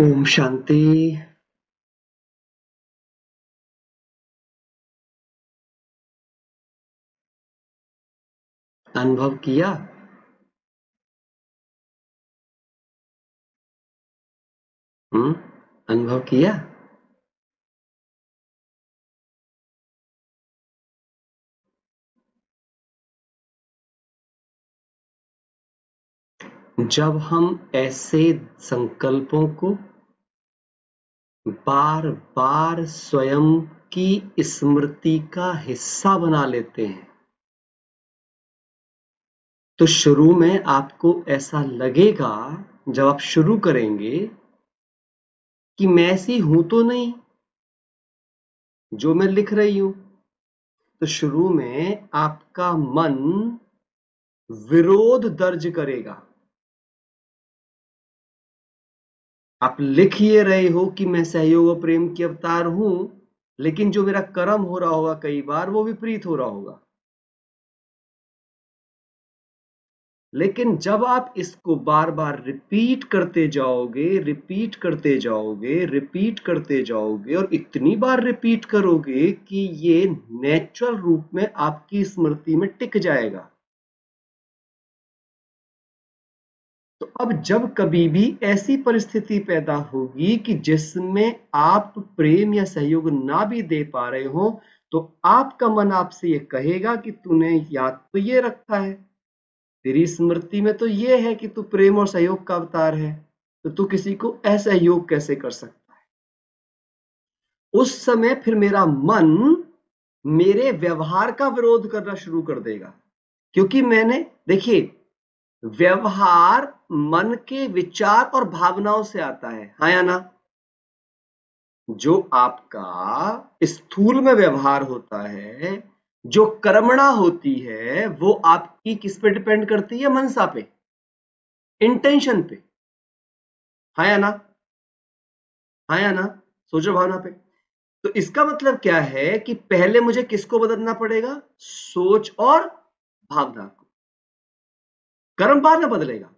ओम शांति। अनुभव किया अनुभव किया। जब हम ऐसे संकल्पों को बार बार स्वयं की स्मृति का हिस्सा बना लेते हैं तो शुरू में आपको ऐसा लगेगा, जब आप शुरू करेंगे, कि मैं ऐसी हूं तो नहीं जो मैं लिख रही हूं। तो शुरू में आपका मन विरोध दर्ज करेगा। आप लिख ये रहे हो कि मैं सहयोग और प्रेम की अवतार हूं, लेकिन जो मेरा कर्म हो रहा होगा कई बार वो विपरीत हो रहा होगा। लेकिन जब आप इसको बार बार रिपीट करते जाओगे, रिपीट करते जाओगे, रिपीट करते जाओगे और इतनी बार रिपीट करोगे कि ये नेचुरल रूप में आपकी स्मृति में टिक जाएगा। तो अब जब कभी भी ऐसी परिस्थिति पैदा होगी कि जिसमें आप प्रेम या सहयोग ना भी दे पा रहे हो तो आपका मन आपसे ये कहेगा कि तूने याद तो ये रखा है, तेरी स्मृति में तो ये है कि तू प्रेम और सहयोग का अवतार है, तो तू किसी को असहयोग कैसे कर सकता है। उस समय फिर मेरा मन मेरे व्यवहार का विरोध करना शुरू कर देगा, क्योंकि मैंने, देखिए, व्यवहार मन के विचार और भावनाओं से आता है, हाँ या ना। जो आपका स्थूल में व्यवहार होता है, जो कर्मणा होती है, वो आपकी किस पे डिपेंड करती है? मनसा पे, इंटेंशन पे, हाँ या ना, हाँ या ना, सोचो भावना पे। तो इसका मतलब क्या है कि पहले मुझे किसको बदलना पड़ेगा? सोच और भावना। कर्म बाद में बदलेगा।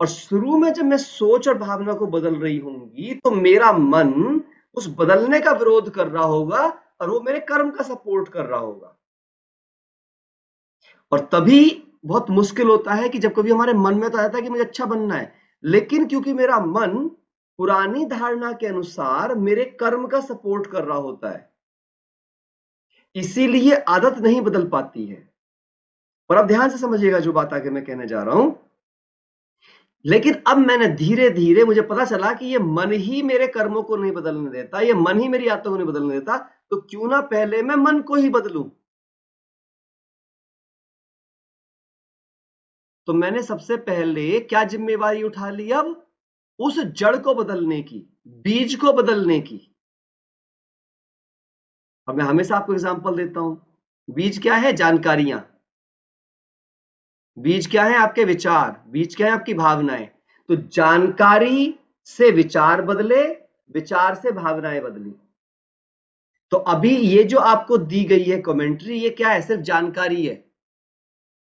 और शुरू में जब मैं सोच और भावना को बदल रही होंगी तो मेरा मन उस बदलने का विरोध कर रहा होगा और वो मेरे कर्म का सपोर्ट कर रहा होगा। और तभी बहुत मुश्किल होता है कि जब कभी हमारे मन में तो आता है कि मुझे अच्छा बनना है, लेकिन क्योंकि मेरा मन पुरानी धारणा के अनुसार मेरे कर्म का सपोर्ट कर रहा होता है, इसीलिए आदत नहीं बदल पाती है। और अब ध्यान से समझिएगा जो बात आगे मैं कहने जा रहा हूं। लेकिन अब मैंने धीरे धीरे, मुझे पता चला कि ये मन ही मेरे कर्मों को नहीं बदलने देता, ये मन ही मेरी आदतों को नहीं बदलने देता, तो क्यों ना पहले मैं मन को ही बदलूं। तो मैंने सबसे पहले क्या जिम्मेदारी उठा ली? अब उस जड़ को बदलने की, बीज को बदलने की। अब मैं हमेशा आपको एग्जाम्पल देता हूं। बीज क्या है? जानकारियां। बीज क्या है? आपके विचार। बीज क्या है? आपकी भावनाएं। तो जानकारी से विचार बदले, विचार से भावनाएं बदली। तो अभी ये जो आपको दी गई है कमेंट्री, ये क्या है? सिर्फ जानकारी है।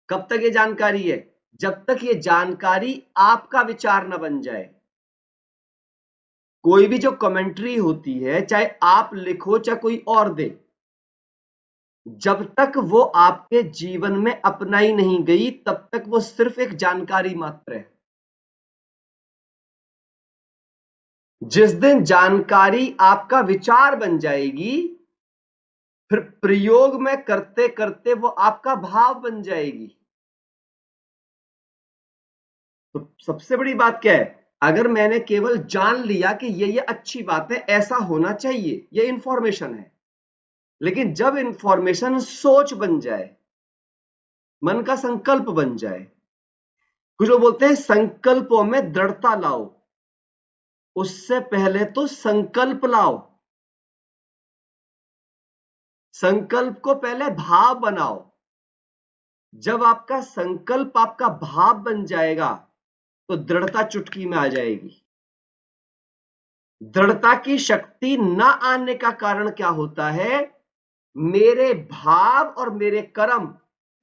कब तक ये जानकारी है? जब तक ये जानकारी आपका विचार ना बन जाए। कोई भी जो कमेंट्री होती है, चाहे आप लिखो चाहे कोई और दे, जब तक वो आपके जीवन में अपनाई नहीं गई तब तक वो सिर्फ एक जानकारी मात्र है। जिस दिन जानकारी आपका विचार बन जाएगी, फिर प्रयोग में करते करते वो आपका भाव बन जाएगी। तो सबसे बड़ी बात क्या है? अगर मैंने केवल जान लिया कि ये अच्छी बात है, ऐसा होना चाहिए, ये इंफॉर्मेशन है, लेकिन जब इंफॉर्मेशन सोच बन जाए, मन का संकल्प बन जाए, कुछ लोग बोलते हैं संकल्पों में दृढ़ता लाओ, उससे पहले तो संकल्प लाओ। संकल्प को पहले भाव बनाओ। जब आपका संकल्प आपका भाव बन जाएगा तो दृढ़ता चुटकी में आ जाएगी। दृढ़ता की शक्ति ना आने का कारण क्या होता है? मेरे भाव और मेरे कर्म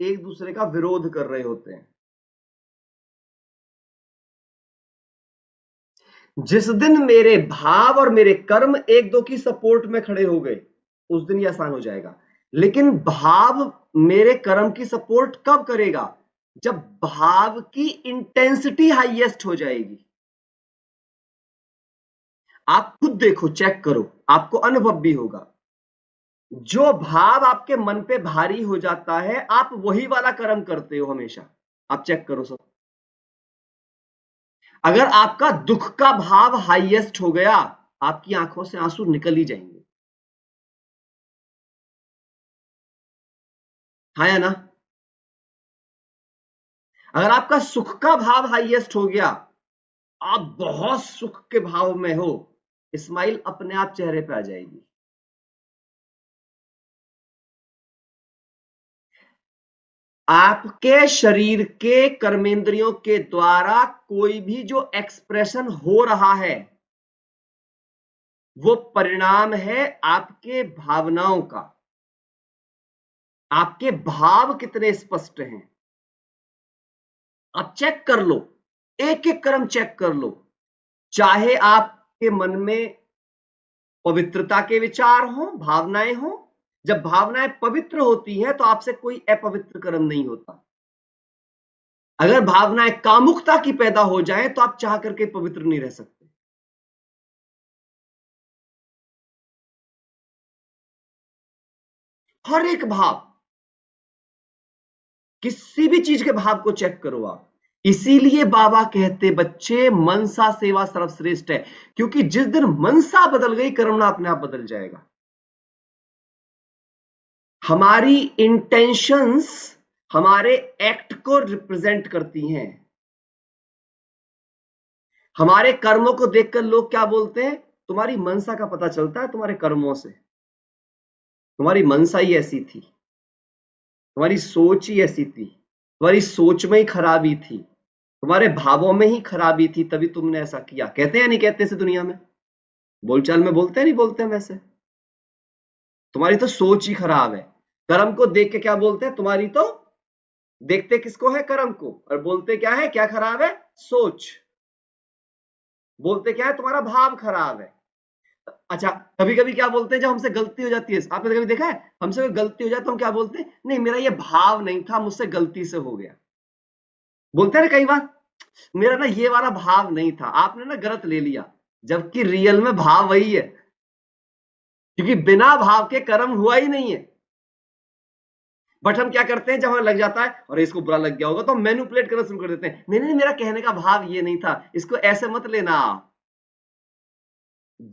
एक दूसरे का विरोध कर रहे होते हैं। जिस दिन मेरे भाव और मेरे कर्म एक दो की सपोर्ट में खड़े हो गए उस दिन ये आसान हो जाएगा। लेकिन भाव मेरे कर्म की सपोर्ट कब करेगा? जब भाव की इंटेंसिटी हाईएस्ट हो जाएगी। आप खुद देखो, चेक करो, आपको अनुभव भी होगा। जो भाव आपके मन पे भारी हो जाता है आप वही वाला कर्म करते हो हमेशा। आप चेक करो सब। अगर आपका दुख का भाव हाईएस्ट हो गया आपकी आंखों से आंसू निकल ही जाएंगे। हाँ या ना? अगर आपका सुख का भाव हाईएस्ट हो गया, आप बहुत सुख के भाव में हो, स्माइल अपने आप चेहरे पे आ जाएगी। आपके शरीर के कर्मेंद्रियों के द्वारा कोई भी जो एक्सप्रेशन हो रहा है वो परिणाम है आपके भावनाओं का। आपके भाव कितने स्पष्ट हैं आप चेक कर लो, एक एक कर्म चेक कर लो। चाहे आपके मन में पवित्रता के विचार हो, भावनाएं हो, जब भावनाएं पवित्र होती हैं तो आपसे कोई अपवित्र कर्म नहीं होता। अगर भावनाएं कामुकता की पैदा हो जाएं तो आप चाह करके पवित्र नहीं रह सकते। हर एक भाव, किसी भी चीज के भाव को चेक करो आप। इसीलिए बाबा कहते बच्चे मनसा सेवा सर्वश्रेष्ठ है, क्योंकि जिस दिन मनसा बदल गई कर्मणा अपने आप बदल जाएगा। हमारी इंटेंशंस हमारे एक्ट को रिप्रेजेंट करती हैं। हमारे कर्मों को देखकर लोग क्या बोलते हैं? तुम्हारी मनसा का पता चलता है तुम्हारे कर्मों से। तुम्हारी मनसा ही ऐसी थी, तुम्हारी सोच ही ऐसी थी, तुम्हारी सोच में ही खराबी थी, तुम्हारे भावों में ही खराबी थी, तभी तुमने ऐसा किया। कहते हैं नहीं कहते इसे दुनिया में, बोलचाल में बोलते हैं नहीं बोलते हैं। वैसे तुम्हारी तो सोच ही खराब है। कर्म को देख के क्या बोलते हैं? तुम्हारी तो, देखते किसको है? कर्म को। और बोलते क्या है? क्या खराब है? सोच। बोलते क्या है? तुम्हारा भाव खराब है। अच्छा, कभी कभी क्या बोलते हैं जब हमसे गलती हो जाती है? आपने कभी देखा है हमसे कोई गलती हो जाती है हम क्या बोलते हैं? नहीं, मेरा ये भाव नहीं था, मुझसे गलती से हो गया। बोलते हैं ना कई बार, मेरा ना ये वाला भाव नहीं था, आपने ना गलत ले लिया। जबकि रियल में भाव वही है, क्योंकि बिना भाव के कर्म हुआ ही नहीं है। बट हम क्या करते हैं जब हमें लग जाता है और इसको बुरा लग गया होगा तो हम मैनिपुलेट करना शुरू कर देते हैं। नहीं नहीं, मेरा कहने का भाव ये नहीं था, इसको ऐसे मत लेना।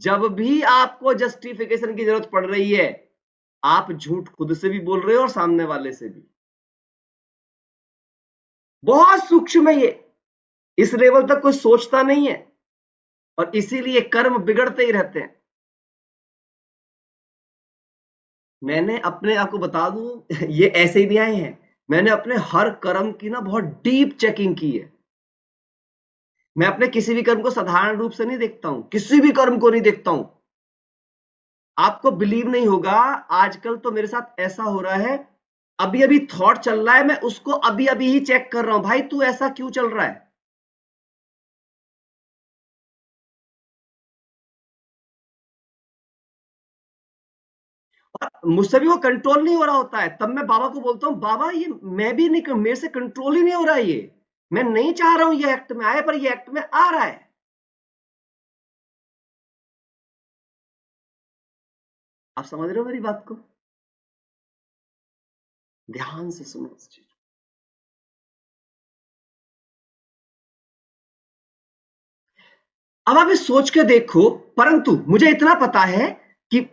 जब भी आपको जस्टिफिकेशन की जरूरत पड़ रही है आप झूठ खुद से भी बोल रहे हो और सामने वाले से भी। बहुत सूक्ष्म है ये, इस लेवल तक कोई सोचता नहीं है और इसीलिए कर्म बिगड़ते ही रहते हैं। मैंने अपने आपको बता दूं, ये ऐसे ही नहीं आए हैं। मैंने अपने हर कर्म की ना बहुत डीप चेकिंग की है। मैं अपने किसी भी कर्म को साधारण रूप से नहीं देखता हूं, किसी भी कर्म को नहीं देखता हूं। आपको बिलीव नहीं होगा, आजकल तो मेरे साथ ऐसा हो रहा है, अभी अभी थॉट चल रहा है मैं उसको अभी अभी ही चेक कर रहा हूं, भाई तू ऐसा क्यों चल रहा है? मुझसे भी वो कंट्रोल नहीं हो रहा होता है, तब मैं बाबा को बोलता हूँ, बाबा ये मैं भी नहीं, मेरे से कंट्रोल ही नहीं हो रहा है, ये मैं नहीं चाह रहा हूं ये एक्ट में आए पर ये एक्ट में आ रहा है। आप समझ रहे हो मेरी बात को? ध्यान से सुनो इस चीज। अब आप इस सोच के देखो, परंतु मुझे इतना पता है कि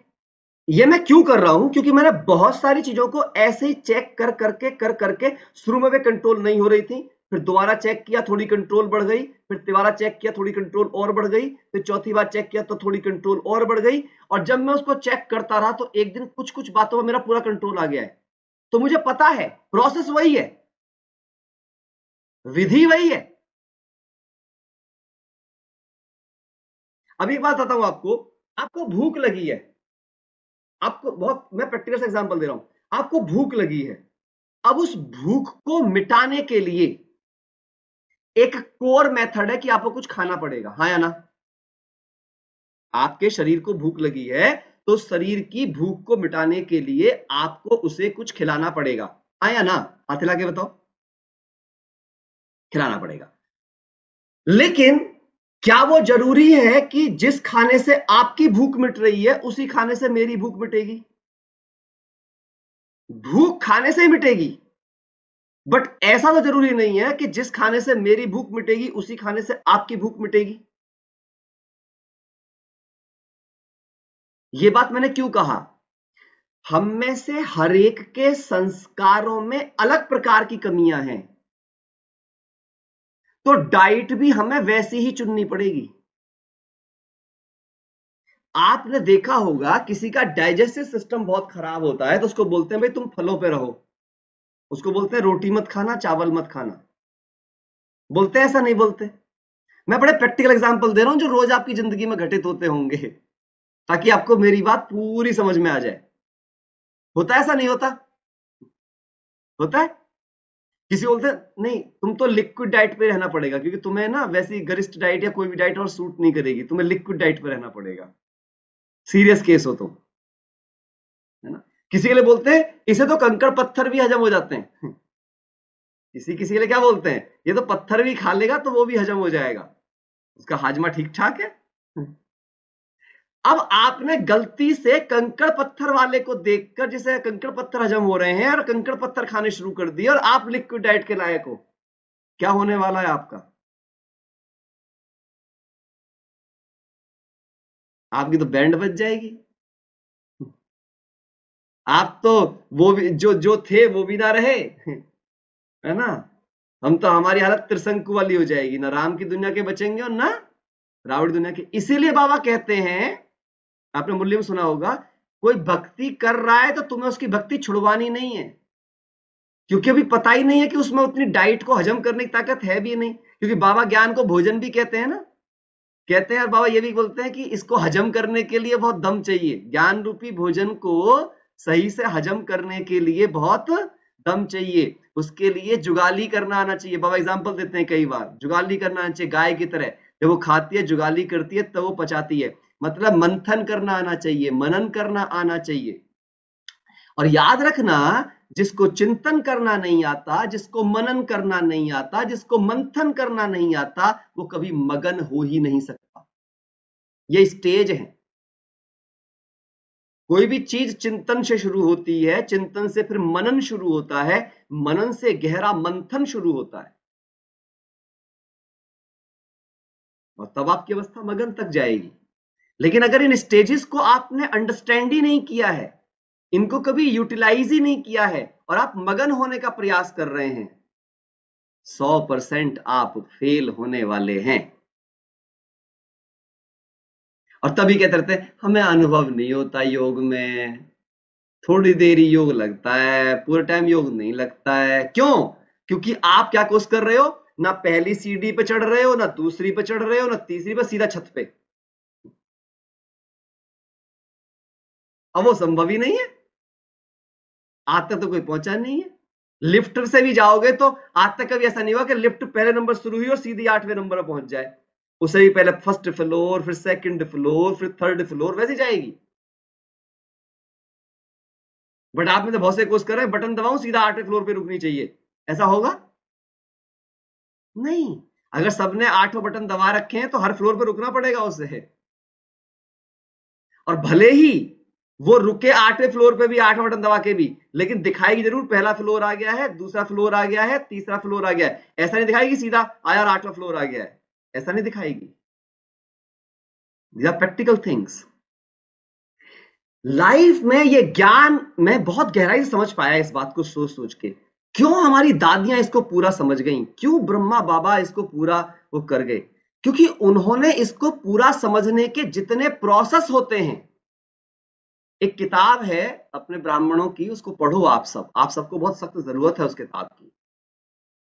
ये मैं क्यों कर रहा हूं, क्योंकि मैंने बहुत सारी चीजों को ऐसे ही चेक कर करके शुरू में वे कंट्रोल नहीं हो रही थी, फिर दोबारा चेक किया थोड़ी कंट्रोल बढ़ गई, फिर तिबारा चेक किया थोड़ी कंट्रोल और बढ़ गई, फिर चौथी बार चेक किया तो थोड़ी कंट्रोल और बढ़ गई। और जब मैं उसको चेक करता रहा तो एक दिन कुछ कुछ बातों में मेरा पूरा कंट्रोल आ गया है। तो मुझे पता है प्रोसेस वही है, विधि वही है। अभी एक बात बताता हूं आपको, आपको भूख लगी है, आपको बहुत, मैं प्रैक्टिकल एग्जांपल दे रहा हूं, आपको भूख लगी है। अब उस भूख को मिटाने के लिए एक कोर मेथड है कि आपको कुछ खाना पड़ेगा। हाँ या ना? आपके शरीर को भूख लगी है तो शरीर की भूख को मिटाने के लिए आपको उसे कुछ खिलाना पड़ेगा। आया ना, हाथ हिला के बताओ, खिलाना पड़ेगा। लेकिन क्या वो जरूरी है कि जिस खाने से आपकी भूख मिट रही है उसी खाने से मेरी भूख मिटेगी? भूख खाने से ही मिटेगी, बट ऐसा तो जरूरी नहीं है कि जिस खाने से मेरी भूख मिटेगी उसी खाने से आपकी भूख मिटेगी। ये बात मैंने क्यों कहा? हम में से हर एक के संस्कारों में अलग प्रकार की कमियां हैं, तो डाइट भी हमें वैसी ही चुननी पड़ेगी। आपने देखा होगा किसी का डाइजेस्टिव सिस्टम बहुत खराब होता है तो उसको बोलते हैं भाई तुम फलों पे रहो, उसको बोलते हैं रोटी मत खाना, चावल मत खाना, बोलते हैं ऐसा नहीं बोलते? मैं बड़े प्रैक्टिकल एग्जांपल दे रहा हूं जो रोज आपकी जिंदगी में घटित होते होंगे ताकि आपको मेरी बात पूरी समझ में आ जाए। होता है ऐसा नहीं होता? होता है। किसी बोलते नहीं तुम तो लिक्विड डाइट पे रहना पड़ेगा क्योंकि तुम्हें ना वैसी गरिष्ठ डाइट या कोई भी डाइट और सूट नहीं करेगी, तुम्हें लिक्विड डाइट पे रहना पड़ेगा, सीरियस केस हो तो, है ना। किसी के लिए बोलते हैं इसे तो कंकड़ पत्थर भी हजम हो जाते हैं। किसी के लिए क्या बोलते हैं, ये तो पत्थर भी खा लेगा तो वो भी हजम हो जाएगा, उसका हाजमा ठीक ठाक है। अब आपने गलती से कंकड़ पत्थर वाले को देखकर जिसे कंकड़ पत्थर हजम हो रहे हैं और कंकड़ पत्थर खाने शुरू कर दिए और आप लिक्विड डाइट के लायक हो, क्या होने वाला है आपका? आपकी तो बैंड बज जाएगी। आप तो वो भी जो थे वो भी ना रहे, है ना। हम तो हमारी हालत त्रिशंकु वाली हो जाएगी, ना राम की दुनिया के बचेंगे और ना रावण दुनिया के। इसीलिए बाबा कहते हैं, आपने मुरली में सुना होगा, कोई भक्ति कर रहा है तो तुम्हें उसकी भक्ति छुड़वानी नहीं है क्योंकि अभी पता ही नहीं है कि उसमें उतनी डाइट को हजम करने की ताकत है भी नहीं, क्योंकि बाबा ज्ञान को भोजन भी कहते हैं ना, कहते हैं। और बाबा ये भी बोलते हैं कि इसको हजम करने के लिए बहुत दम चाहिए, ज्ञान रूपी भोजन को सही से हजम करने के लिए बहुत दम चाहिए, उसके लिए जुगाली करना आना चाहिए। बाबा एग्जाम्पल देते हैं, कई बार जुगाली करना आना चाहिए, गाय की तरह जब वो खाती है जुगाली करती है तब वो पचाती है। मतलब मंथन करना आना चाहिए, मनन करना आना चाहिए। और याद रखना, जिसको चिंतन करना नहीं आता, जिसको मनन करना नहीं आता, जिसको मंथन करना नहीं आता, वो कभी मगन हो ही नहीं सकता। ये स्टेज है। कोई भी चीज चिंतन से शुरू होती है, चिंतन से फिर मनन शुरू होता है, मनन से गहरा मंथन शुरू होता है और तब आपकी अवस्था मगन तक जाएगी। लेकिन अगर इन स्टेजेस को आपने अंडरस्टैंड ही नहीं किया है, इनको कभी यूटिलाइज ही नहीं किया है और आप मगन होने का प्रयास कर रहे हैं, 100% आप फेल होने वाले हैं। और तभी कहते रहते हैं हमें अनुभव नहीं होता योग में, थोड़ी देर योग लगता है, पूरे टाइम योग नहीं लगता है। क्यों? क्योंकि आप क्या कोशिश कर रहे हो, ना पहली सीढ़ी पे चढ़ रहे हो, ना दूसरी पे चढ़ रहे हो, ना तीसरी पे, सीधा छत पे। अब वो संभव ही नहीं है, आज तक तो कोई पहुंचा नहीं है। लिफ्ट से भी जाओगे तो आज तक कभी ऐसा नहीं हुआ कि लिफ्ट पहले नंबर शुरू हुई और सीधी 8वें नंबर पर पहुंच जाए। उससे भी पहले 1st फ्लोर, फिर 2nd फ्लोर, फिर 3rd फ्लोर, वैसे जाएगी। बट आप में तो बहुत से कोशिश कर रहे हैं बटन दबाऊं सीधा 8वें फ्लोर पर रुकनी चाहिए, ऐसा होगा नहीं। अगर सबने 8 बटन दबा रखे हैं तो हर फ्लोर पर रुकना पड़ेगा उसे, और भले ही वो रुके 8वें फ्लोर पे भी 8 बटन दबा के भी, लेकिन दिखाएगी जरूर पहला फ्लोर आ गया है, दूसरा फ्लोर आ गया है, तीसरा फ्लोर आ गया है। ऐसा नहीं दिखाएगी सीधा आया 8वां फ्लोर आ गया है, ऐसा नहीं दिखाएगी। These are practical things. Life में ये ज्ञान मैं बहुत गहराई से समझ पाया इस बात को सोच सोच के। क्यों हमारी दादियां इसको पूरा समझ गईं, क्यों ब्रह्मा बाबा इसको पूरा वो कर गए? क्योंकि उन्होंने इसको पूरा समझने के जितने प्रोसेस होते हैं। एक किताब है अपने ब्राह्मणों की, उसको पढ़ो आप सब, आप सबको बहुत सख्त जरूरत है उस किताब की,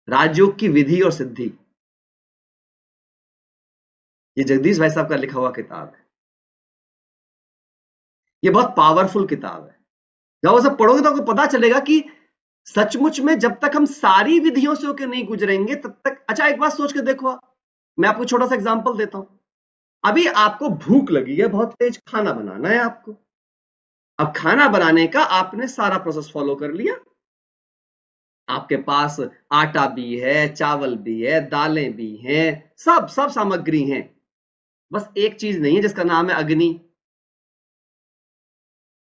राजयोग की विधि और सिद्धि। ये जगदीश भाई साहब का लिखा हुआ किताब है, ये बहुत पावरफुल किताब है। जब वो सब पढ़ोगे तो आपको पता चलेगा कि सचमुच में जब तक हम सारी विधियों से होकर नहीं गुजरेंगे तब तक। अच्छा, एक बात सोच के देखो, मैं आपको छोटा सा एग्जांपल देता हूं। अभी आपको भूख लगी है, बहुत तेज खाना बनाना है आपको। अब खाना बनाने का आपने सारा प्रोसेस फॉलो कर लिया, आपके पास आटा भी है, चावल भी है, दालें भी हैं, सब सामग्री हैं। बस एक चीज नहीं है जिसका नाम है अग्नि।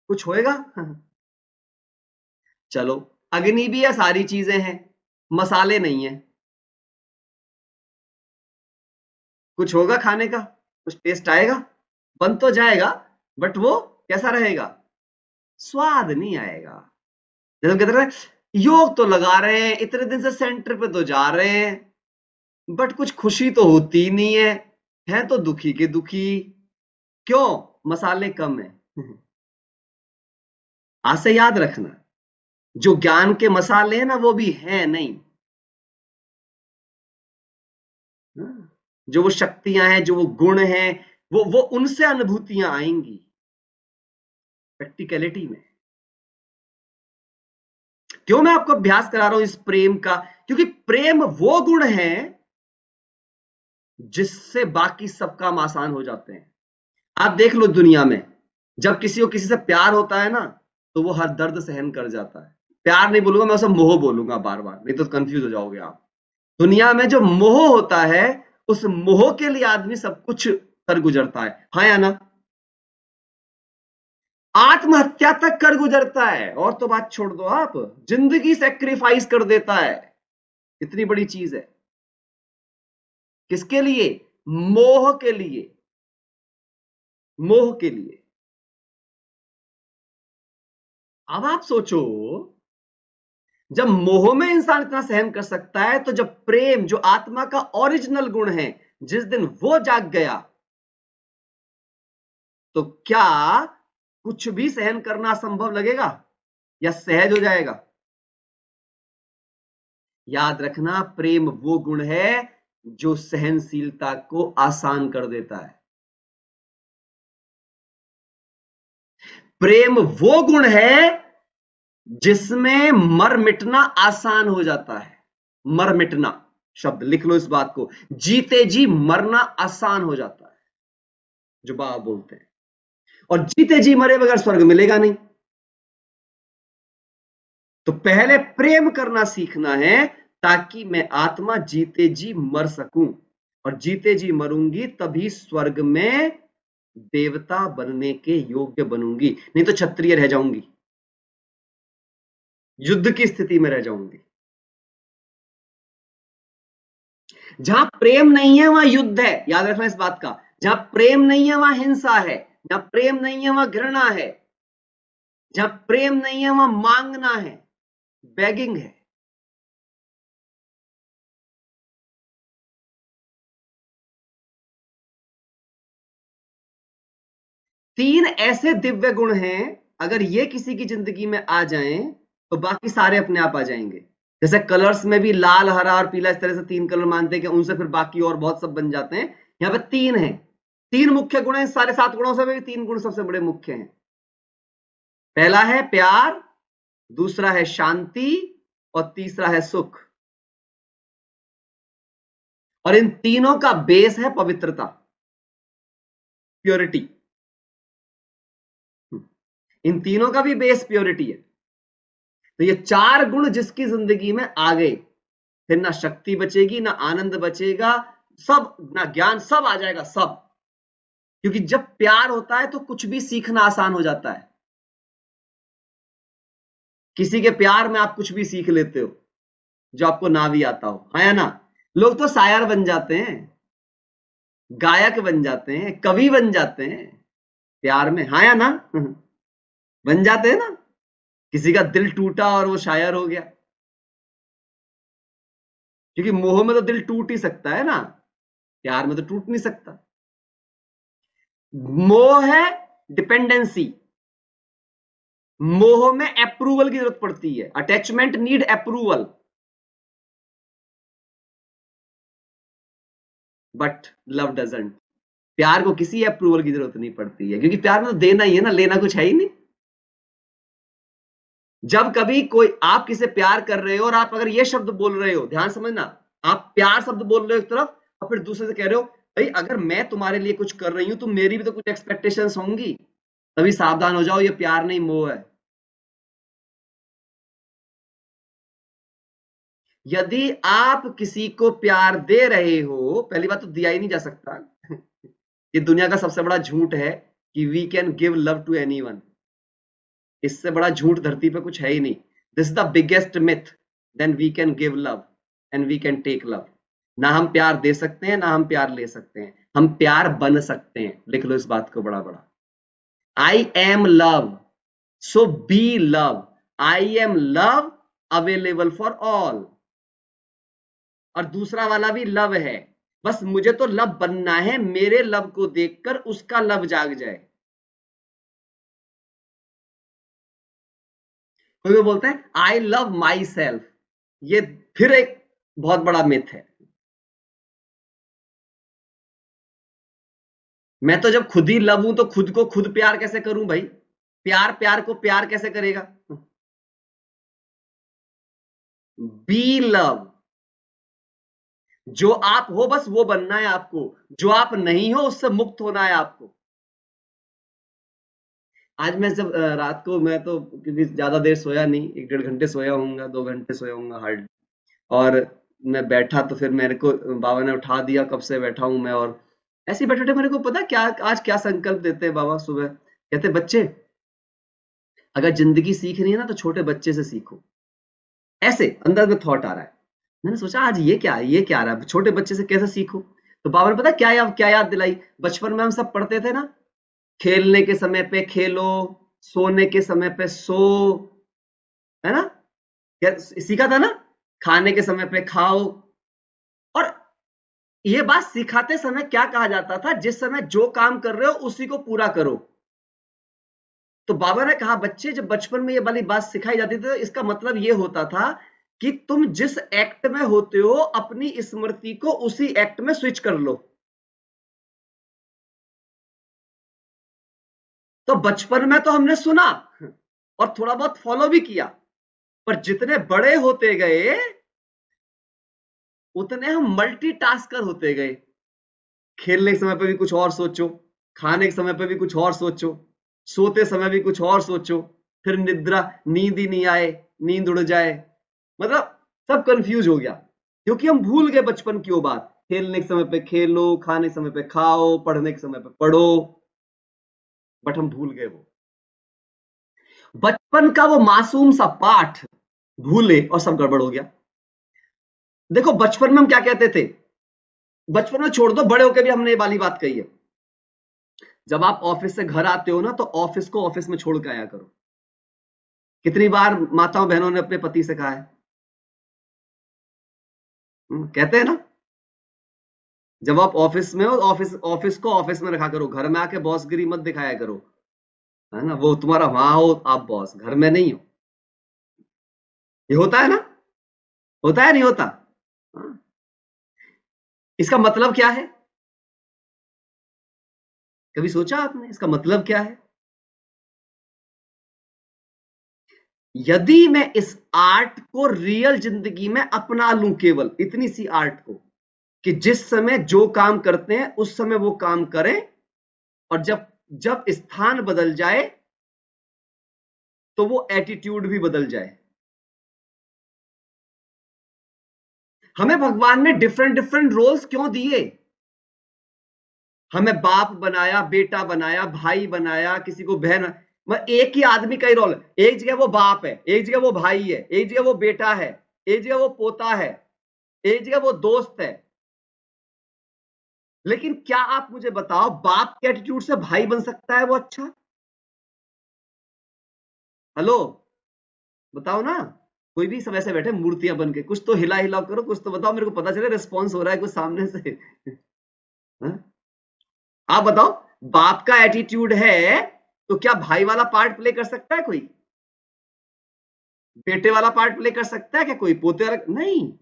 कुछ होएगा? चलो, अग्नि भी है, सारी चीजें हैं, मसाले नहीं है। कुछ होगा खाने का? कुछ टेस्ट आएगा? बन तो जाएगा बट वो कैसा रहेगा? स्वाद नहीं आएगा। जैसे कहते हैं योग तो लगा रहे हैं, इतने दिन से सेंटर पे तो जा रहे हैं बट कुछ खुशी तो होती नहीं है, हैं तो दुखी के दुखी। क्यों? मसाले कम है। आज से याद रखना, जो ज्ञान के मसाले हैं ना वो भी हैं नहीं, जो वो शक्तियां हैं, जो वो गुण हैं, वो उनसे अनुभूतियां आएंगी प्रैक्टिकलिटी में। क्यों मैं आपको अभ्यास करा रहा हूं इस प्रेम का? क्योंकि प्रेम वो गुण है जिससे बाकी सब काम आसान हो जाते हैं। आप देख लो दुनिया में जब किसी को किसी से प्यार होता है ना तो वो हर दर्द सहन कर जाता है। प्यार नहीं बोलूंगा मैं, उसे मोह बोलूंगा बार बार, नहीं तो कंफ्यूज हो जाओगे आप। दुनिया में जो मोह होता है उस मोह के लिए आदमी सब कुछ कर गुजरता है, हाँ या ना? आत्महत्या तक कर गुजरता है, और तो बात छोड़ दो आप, जिंदगी सेक्रीफाइस कर देता है। इतनी बड़ी चीज है, किसके लिए? मोह के लिए। मोह के लिए। अब आप सोचो, जब मोह में इंसान इतना सहन कर सकता है तो जब प्रेम, जो आत्मा का ओरिजिनल गुण है, जिस दिन वो जाग गया तो क्या कुछ भी सहन करना असंभव लगेगा या सहज हो जाएगा? याद रखना, प्रेम वो गुण है जो सहनशीलता को आसान कर देता है। प्रेम वो गुण है जिसमें मर मिटना आसान हो जाता है। मर मिटना शब्द लिख लो इस बात को, जीते जी मरना आसान हो जाता है, जो बाबा बोलते हैं। और जीते जी मरे बगैर स्वर्ग मिलेगा नहीं। तो पहले प्रेम करना सीखना है ताकि मैं आत्मा जीते जी मर सकूं, और जीते जी मरूंगी तभी स्वर्ग में देवता बनने के योग्य बनूंगी, नहीं तो क्षत्रिय रह जाऊंगी, युद्ध की स्थिति में रह जाऊंगी। जहां प्रेम नहीं है वहां युद्ध है, याद रखना इस बात का। जहां प्रेम नहीं है वहां हिंसा है, जहां प्रेम नहीं है वहां घृणा है, जहां प्रेम नहीं है वहां मांगना है, बेगिंग है। तीन ऐसे दिव्य गुण हैं, अगर ये किसी की जिंदगी में आ जाएं तो बाकी सारे अपने आप आ जाएंगे। जैसे कलर्स में भी लाल, हरा और पीला, इस तरह से तीन कलर मानते हैं कि उनसे फिर बाकी और बहुत सब बन जाते हैं। यहां पर तीन हैं, तीन मुख्य गुण हैं। सारे 7 गुणों से भी 3 गुण सबसे बड़े मुख्य हैं। पहला है प्यार, दूसरा है शांति और तीसरा है सुख। और इन तीनों का बेस है पवित्रता, प्योरिटी। इन तीनों का भी बेस प्योरिटी है। तो ये 4 गुण जिसकी जिंदगी में आ गए फिर ना शक्ति बचेगी, ना आनंद बचेगा, सब, ना ज्ञान, सब आ जाएगा सब। क्योंकि जब प्यार होता है तो कुछ भी सीखना आसान हो जाता है। किसी के प्यार में आप कुछ भी सीख लेते हो जो आपको ना भी आता हो, है ना? लोग तो शायर बन जाते हैं, गायक बन जाते हैं, कवि बन जाते हैं प्यार में, है ना? बन जाते हैं ना। किसी का दिल टूटा और वो शायर हो गया, क्योंकि मोह में तो दिल टूट ही सकता है ना, प्यार में तो टूट नहीं सकता। मोह है डिपेंडेंसी, मोह में अप्रूवल की जरूरत पड़ती है, attachment need approval. But love doesn't, प्यार को किसी अप्रूवल की जरूरत नहीं पड़ती है, क्योंकि प्यार में तो देना ही है ना, लेना कुछ है ही नहीं। जब कभी कोई, आप किसे प्यार कर रहे हो और आप अगर ये शब्द बोल रहे हो, ध्यान समझना, आप प्यार शब्द बोल रहे हो एक तरफ और फिर दूसरे से कह रहे हो भाई अगर मैं तुम्हारे लिए कुछ कर रही हूँ तो मेरी भी तो कुछ एक्सपेक्टेशंस होंगी, तभी सावधान हो जाओ, ये प्यार नहीं मोह है। यदि आप किसी को प्यार दे रहे हो, पहली बात तो दिया ही नहीं जा सकता ये दुनिया का सबसे बड़ा झूठ है कि we can give love to anyone, इससे बड़ा झूठ धरती पे कुछ है ही नहीं। This is the biggest myth, then we can give love and we can take love. ना हम प्यार दे सकते हैं, ना हम प्यार ले सकते हैं, हम प्यार बन सकते हैं। लिख लो इस बात को बड़ा बड़ा, I am love so be love, I am love available for all. और दूसरा वाला भी लव है, बस मुझे तो लव बनना है, मेरे लव को देखकर उसका लव जाग जाए। कोई बोलता है आई लव माई सेल्फ, ये फिर एक बहुत बड़ा मिथ है। मैं तो जब खुद ही लव हूं तो खुद को खुद प्यार कैसे करूं भाई? प्यार प्यार को प्यार कैसे करेगा? बी लव, जो आप हो बस वो बनना है आपको, जो आप नहीं हो उससे मुक्त होना है आपको। आज मैं जब रात को, मैं तो क्योंकि ज्यादा देर सोया नहीं, 1-1.5 घंटे सोया होऊंगा, 2 घंटे सोया होऊंगा हार्ड, और मैं बैठा तो फिर मेरे को बाबा ने उठा दिया। कब से बैठा हूं मैं, और ऐसे बैठे बैठे मेरे को पता क्या आज क्या संकल्प देते हैं बाबा सुबह, कहते बच्चे अगर जिंदगी सीखनी है ना तो छोटे बच्चे से सीखो। ऐसे अंदर में थॉट आ रहा है, मैंने सोचा आज ये क्या आ रहा है, छोटे बच्चे से कैसे सीखो? तो बाबा ने पता क्या याद दिलाई, बचपन में हम सब पढ़ते थे ना, खेलने के समय पे खेलो, सोने के समय पे सो, है ना, सीखा था ना, खाने के समय पे खाओ। और ये बात सिखाते समय क्या कहा जाता था, जिस समय जो काम कर रहे हो उसी को पूरा करो। तो बाबा ने कहा बच्चे जब बचपन में ये वाली बात सिखाई जाती थी तो इसका मतलब ये होता था कि तुम जिस एक्ट में होते हो अपनी स्मृति को उसी एक्ट में स्विच कर लो। तो बचपन में तो हमने सुना और थोड़ा बहुत फॉलो भी किया, पर जितने बड़े होते गए उतने हम मल्टीटास्कर होते गए। खेलने के समय पे भी कुछ और सोचो, खाने के समय पे भी कुछ और सोचो, सोते समय भी कुछ और सोचो, फिर नींद ही नहीं आए, नींद उड़ जाए, मतलब सब कंफ्यूज हो गया क्योंकि हम भूल गए बचपन की वो बात। खेलने के समय पे खेलो, खाने के समय पे खाओ, पढ़ने के समय पे पढ़ो, बट हम भूल गए वो बचपन का वो मासूम सा पाठ, भूले और सब गड़बड़ हो गया। देखो बचपन में हम क्या कहते थे, बचपन में छोड़ दो, बड़े होकर भी हमने ये वाली बात कही है। जब आप ऑफिस से घर आते हो ना तो ऑफिस को ऑफिस में छोड़ के आया करो। कितनी बार माताओं बहनों ने अपने पति से कहा है, कहते हैं ना, जब आप ऑफिस में हो ऑफिस को ऑफिस में रखा करो, घर में आके बॉसगिरी मत दिखाया करो, है ना, वो तुम्हारा वहां हो आप बॉस, घर में नहीं हो। ये होता है ना, होता है नहीं होता? इसका मतलब क्या है, कभी सोचा आपने इसका मतलब क्या है? यदि मैं इस आर्ट को रियल जिंदगी में अपना लूं, केवल इतनी सी आर्ट को कि जिस समय जो काम करते हैं उस समय वो काम करें, और जब जब स्थान बदल जाए तो वो एटीट्यूड भी बदल जाए। हमें भगवान ने डिफरेंट डिफरेंट रोल्स क्यों दिए? हमें बाप बनाया, बेटा बनाया, भाई बनाया, किसी को बहन, मतलब एक ही आदमी का ही रोल है। एक जगह वो बाप है, एक जगह वो भाई है, एक जगह वो बेटा है, एक जगह वो पोता है, एक जगह वो दोस्त है। लेकिन क्या आप मुझे बताओ, बाप के एटीट्यूड से भाई बन सकता है वो? अच्छा हेलो बताओ ना, कोई भी सब ऐसे बैठे मूर्तियां बन के, कुछ तो हिला हिला करो, कुछ तो बताओ, मेरे को पता चले रिस्पॉन्स हो रहा है कुछ सामने से आप बताओ, बाप का एटीट्यूड है तो क्या भाई वाला पार्ट प्ले कर सकता है कोई? बेटे वाला पार्ट प्ले कर सकता है क्या कोई? पोते वाला? नहीं।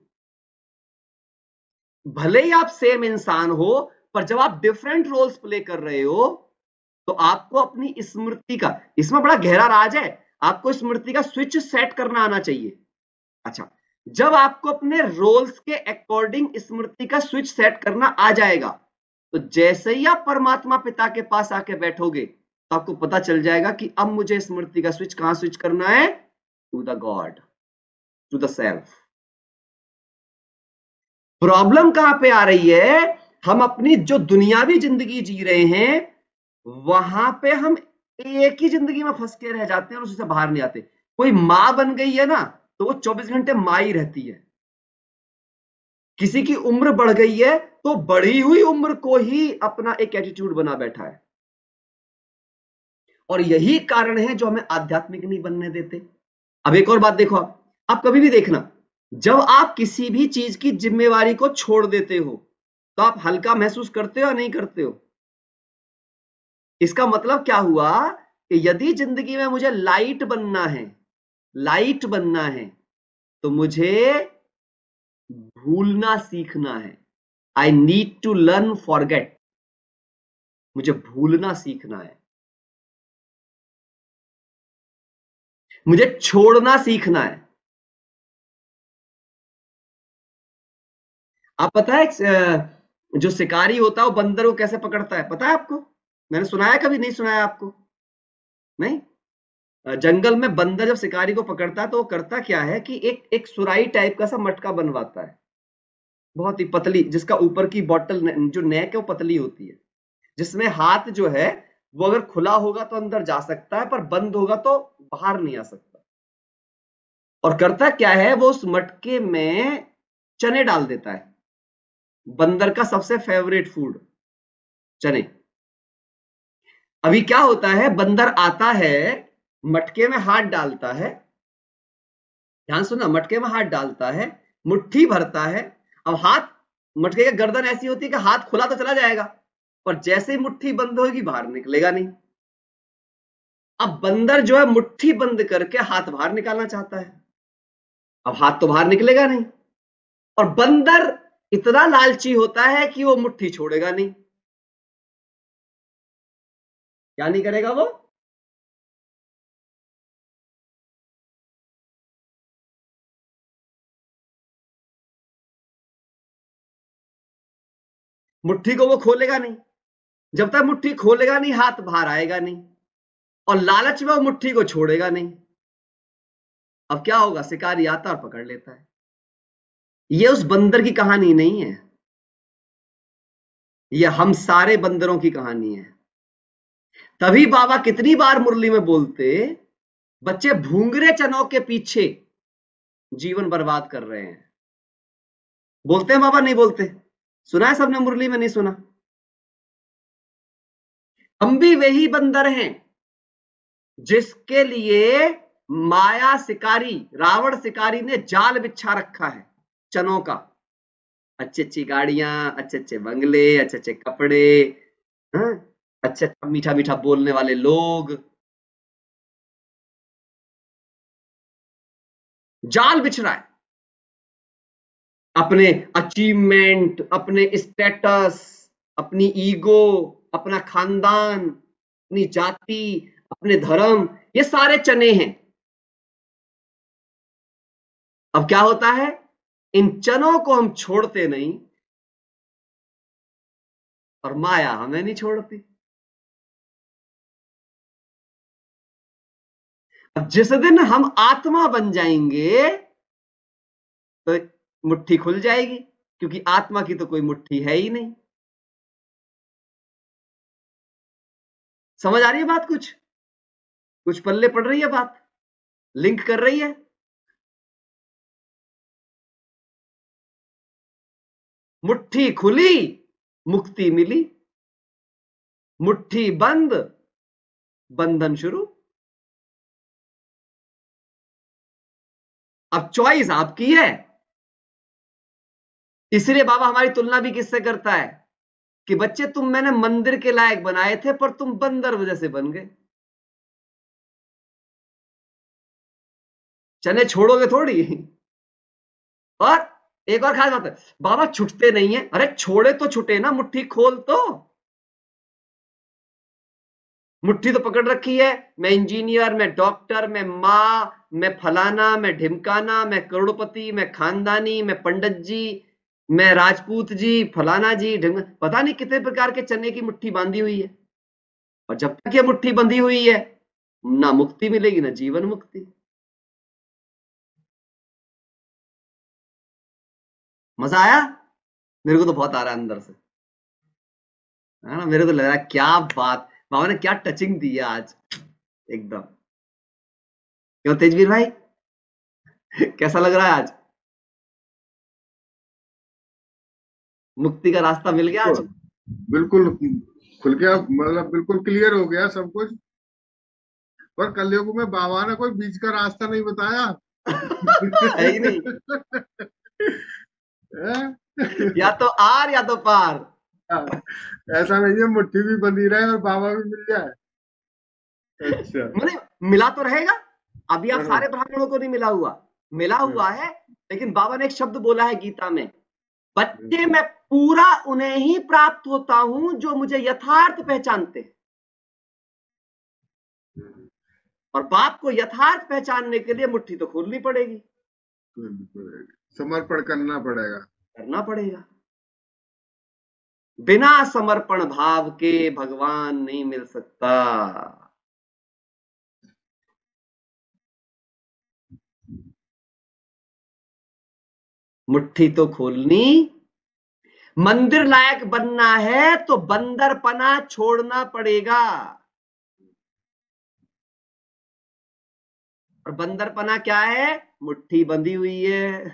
भले ही आप सेम इंसान हो, पर जब आप डिफरेंट रोल्स प्ले कर रहे हो तो आपको अपनी स्मृति का, इसमें बड़ा गहरा राज है, आपको स्मृति का स्विच सेट करना आना चाहिए। अच्छा, जब आपको अपने रोल्स के अकॉर्डिंग स्मृति का स्विच सेट करना आ जाएगा तो जैसे ही आप परमात्मा पिता के पास आके बैठोगे तो आपको पता चल जाएगा कि अब मुझे स्मृति का स्विच कहां स्विच करना है, to the God, to the self. Problem कहां पे आ रही है, हम अपनी जो दुनियावी जिंदगी जी रहे हैं वहां पे हम एक ही जिंदगी में फंस के रह जाते हैं और उससे बाहर नहीं आते। कोई माँ बन गई है ना तो वो 24 घंटे माँ ही रहती है। किसी की उम्र बढ़ गई है तो बढ़ी हुई उम्र को ही अपना एक एटीट्यूड बना बैठा है, और यही कारण है जो हमें आध्यात्मिक नहीं बनने देते। अब एक और बात देखो, आप कभी भी देखना, जब आप किसी भी चीज की जिम्मेवारी को छोड़ देते हो तो आप हल्का महसूस करते हो या नहीं करते हो? इसका मतलब क्या हुआ कि यदि जिंदगी में मुझे लाइट बनना है, लाइट बनना है तो मुझे भूलना सीखना है। I need to learn forget, मुझे भूलना सीखना है, मुझे छोड़ना सीखना है। आप पता है जो शिकारी होता है वो बंदर को कैसे पकड़ता है, पता है आपको? मैंने सुनाया, कभी नहीं सुनाया आपको? नहीं। जंगल में बंदर जब शिकारी को पकड़ता है तो वो करता क्या है कि एक सुराई टाइप का सा मटका बनवाता है, बहुत ही पतली, जिसका ऊपर की बॉटल जो नेक है वो पतली होती है, जिसमें हाथ जो है वो अगर खुला होगा तो अंदर जा सकता है पर बंद होगा तो बाहर नहीं आ सकता। और करता क्या है, वो उस मटके में चने डाल देता है, बंदर का सबसे फेवरेट फूड, चने। अभी क्या होता है, बंदर आता है, मटके में हाथ डालता है, ध्यान सुनना, मटके में हाथ डालता है, मुट्ठी भरता है। अब हाथ, मटके की गर्दन ऐसी होती है कि हाथ खुला तो चला जाएगा पर जैसे ही मुट्ठी बंद होगी बाहर निकलेगा नहीं। अब बंदर जो है मुट्ठी बंद करके हाथ बाहर निकालना चाहता है, अब हाथ तो बाहर निकलेगा नहीं, और बंदर इतना लालची होता है कि वो मुट्ठी छोड़ेगा नहीं। क्या नहीं करेगा वो? मुट्ठी को वो खोलेगा नहीं, जब तक मुट्ठी खोलेगा नहीं हाथ बाहर आएगा नहीं, और लालच में वो मुट्ठी को छोड़ेगा नहीं। अब क्या होगा, शिकारी आता और पकड़ लेता है। ये उस बंदर की कहानी नहीं है, ये हम सारे बंदरों की कहानी है। तभी बाबा कितनी बार मुरली में बोलते, बच्चे भूंगरे चनों के पीछे जीवन बर्बाद कर रहे हैं। बोलते हैं बाबा, नहीं बोलते? सुना है सबने मुरली में? नहीं सुना? हम भी वही बंदर हैं जिसके लिए माया शिकारी, रावण शिकारी ने जाल बिछा रखा है चनों का। अच्छी अच्छी गाड़ियां, अच्छे अच्छे बंगले, अच्छे अच्छे कपड़े, अच्छा अच्छा मीठा मीठा बोलने वाले लोग, जाल बिछ रहा है। अपने अचीवमेंट, अपने स्टेटस, अपनी ईगो, अपना खानदान, अपनी जाति, अपने धर्म, ये सारे चने हैं। अब क्या होता है, इन चनों को हम छोड़ते नहीं और माया हमें नहीं छोड़ती। अब जिस दिन हम आत्मा बन जाएंगे तो मुट्ठी खुल जाएगी, क्योंकि आत्मा की तो कोई मुट्ठी है ही नहीं। समझ आ रही है बात? कुछ कुछ पल्ले पड़ रही है बात, लिंक कर रही है। मुट्ठी खुली मुक्ति मिली, मुट्ठी बंद बंधन शुरू। अब चॉइस आपकी है। इसलिए बाबा हमारी तुलना भी किससे करता है कि बच्चे तुम मैंने मंदिर के लायक बनाए थे पर तुम बंदर वजह से बन गए। चने छोड़ोगे थोड़ी। और एक और खास बात है, बाबा छूटते नहीं है। अरे छोड़े तो छूटे ना, मुट्ठी खोल तो। मुट्ठी तो पकड़ रखी है, मैं इंजीनियर, मैं डॉक्टर, मैं माँ, मैं फलाना, मैं ढिमकाना, मैं करोड़पति, मैं खानदानी, मैं पंडित जी, मैं राजपूत जी, फलाना जी, पता नहीं कितने प्रकार के चने की मुट्ठी बांधी हुई है। और जब तक ये मुट्ठी बंधी हुई है ना मुक्ति मिलेगी ना जीवन मुक्ति। मजा आया? मेरे को तो बहुत आ रहा है अंदर से, है ना। मेरे को लग रहा है क्या बात, बाबा ने क्या टचिंग दी है आज एकदम। क्यों तेजवीर भाई कैसा लग रहा है आज? मुक्ति का रास्ता मिल गया आज? बिल्कुल खुल गया, मतलब बिल्कुल क्लियर हो गया सब कुछ। पर कलयुग में बाबा ने कोई बीच का रास्ता नहीं बताया है ही नहीं। या तो आर या तो पार, ऐसा नहीं है मुट्ठी भी बंधी रहे और बाबा भी मिल जाए। अच्छा, मतलब मिला तो रहेगा। अभी आप सारे ब्राह्मणों को नहीं मिला हुआ, मिला हुआ है। लेकिन बाबा ने एक शब्द बोला है गीता में, बच्चे मैं पूरा उन्हें ही प्राप्त होता हूं जो मुझे यथार्थ पहचानते हैं। और बाप को यथार्थ पहचानने के लिए मुट्ठी तो खोलनी पड़ेगी, समर्पण करना पड़ेगा। बिना समर्पण भाव के भगवान नहीं मिल सकता। मुट्ठी तो खोलनी, मंदिर लायक बनना है तो बंदरपना छोड़ना पड़ेगा। और बंदरपना क्या है? मुट्ठी बंधी हुई है।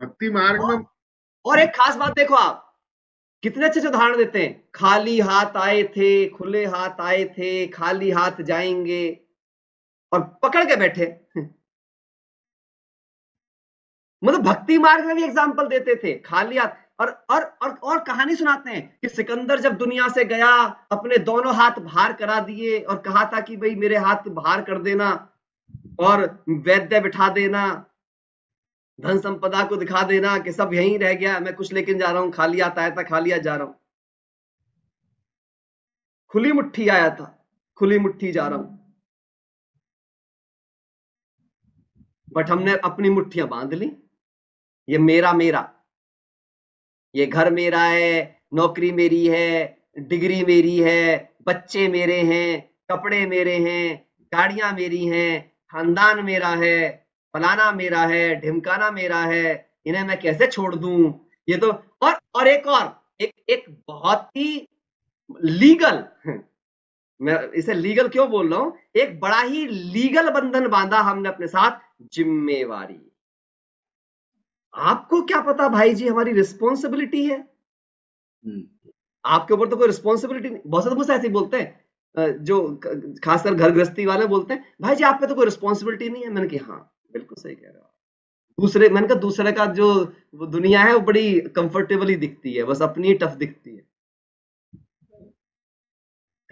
भक्ति मार्ग में और एक खास बात देखो, आप कितने अच्छे से उदाहरण देते हैं। खाली हाथ आए थे, खुले हाथ आए थे, खाली हाथ जाएंगे, और पकड़ के बैठे। मतलब भक्ति मार्ग में भी एग्जाम्पल देते थे, खाली हाथ। और कहानी सुनाते हैं कि सिकंदर जब दुनिया से गया, अपने दोनों हाथ भार करा दिए और कहा था कि भाई मेरे हाथ भार कर देना और वैद्य बिठा देना, धन संपदा को दिखा देना कि सब यहीं रह गया, मैं कुछ लेकिन जा रहा हूं। खाली हाथ आया था, खाली हाथ जा रहा हूं। खुली मुट्ठी आया था, खुली मुट्ठी जा रहा हूं। बट हमने अपनी मुट्ठियां बांध ली। ये मेरा मेरा, ये घर मेरा है, नौकरी मेरी है, डिग्री मेरी है, बच्चे मेरे हैं, कपड़े मेरे हैं, गाड़ियां मेरी हैं, खानदान मेरा है, फलाना मेरा है, ढिमकाना मेरा है, इन्हें मैं कैसे छोड़ दूं? ये तो और एक बहुत ही लीगल, मैं इसे लीगल क्यों बोल रहा हूं, एक बड़ा ही लीगल बंधन बांधा हमने अपने साथ, जिम्मेवारी। आपको क्या पता भाई जी हमारी रिस्पॉन्सिबिलिटी है, आपके ऊपर तो कोई रिस्पॉन्सिबिलिटी नहीं। बहुत सारे मुझसे ऐसे ही बोलते हैं, जो खासकर घर गृहस्थी वाले बोलते हैं, भाई जी आप पे तो कोई रिस्पॉन्सिबिलिटी नहीं है। मैंने कहा हाँ बिल्कुल सही कह रहे हो। मैंने कहा दूसरे का जो दुनिया है वो बड़ी कंफर्टेबली दिखती है, बस अपनी टफ दिखती है।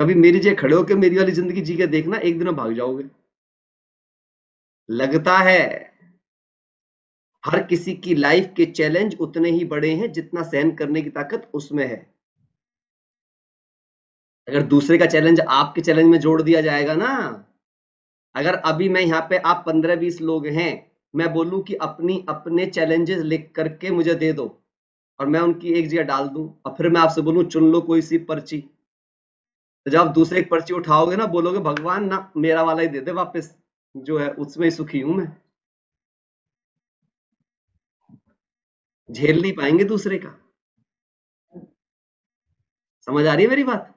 कभी मेरी जगह खड़े होकर मेरी वाली जिंदगी जी के देखना, एक दिन भाग जाओगे। लगता है हर किसी की लाइफ के चैलेंज उतने ही बड़े हैं जितना सहन करने की ताकत उसमें है। अगर दूसरे का चैलेंज आपके चैलेंज में जोड़ दिया जाएगा ना, अगर अभी मैं यहाँ पे, आप 15-20 लोग हैं, मैं बोलूं कि अपने चैलेंजेस लिख करके मुझे दे दो और मैं उनकी एक जगह डाल दूं, और फिर मैं आपसे बोलूं चुन लो कोई सी पर्ची, तो जब आप दूसरे एक पर्ची उठाओगे ना, बोलोगे भगवान ना मेरा वाला ही दे दे वापस, जो है उसमें सुखी हूं मैं। झेल नहीं पाएंगे दूसरे का। समझ आ रही है मेरी बात?